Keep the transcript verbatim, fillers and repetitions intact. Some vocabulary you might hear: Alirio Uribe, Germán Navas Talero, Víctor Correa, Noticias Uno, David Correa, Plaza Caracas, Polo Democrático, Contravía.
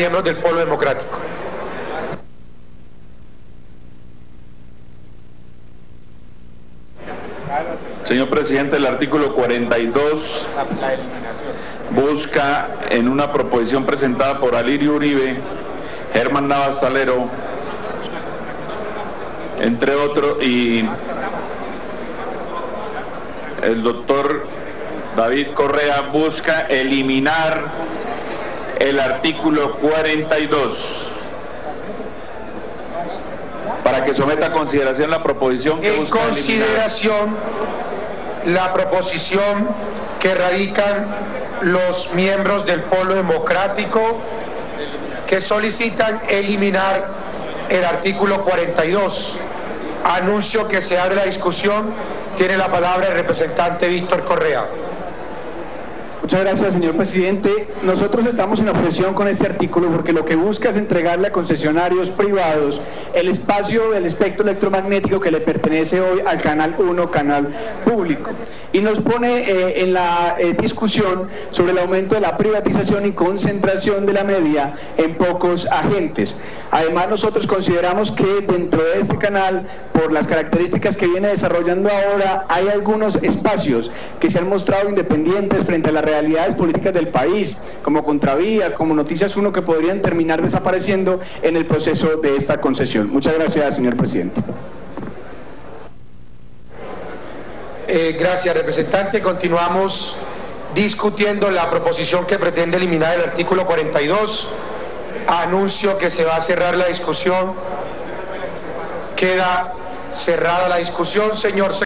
miembros del Polo Democrático. Señor presidente, el artículo cuarenta y dos busca, en una proposición presentada por Alirio Uribe, Germán Navas Talero, entre otros, y el doctor David Correa, busca eliminar el artículo cuarenta y dos. Para que someta a consideración la proposición que en busca consideración eliminar. La proposición que radican los miembros del Polo Democrático, que solicitan eliminar el artículo cuarenta y dos. Anuncio que se abre la discusión. Tiene la palabra el representante Víctor Correa. Muchas gracias, señor presidente. Nosotros estamos en oposición con este artículo porque lo que busca es entregarle a concesionarios privados el espacio del espectro electromagnético que le pertenece hoy al Canal uno, canal público. Y nos pone eh, en la eh, discusión sobre el aumento de la privatización y concentración de la media en pocos agentes. Además, nosotros consideramos que dentro de este canal, por las características que viene desarrollando ahora, hay algunos espacios que se han mostrado independientes frente a la realidades políticas del país, como Contravía, como Noticias Uno, que podrían terminar desapareciendo en el proceso de esta concesión. Muchas gracias, señor presidente. Eh, gracias, representante. Continuamos discutiendo la proposición que pretende eliminar el artículo cuarenta y dos. Anuncio que se va a cerrar la discusión. Queda cerrada la discusión, señor secretario.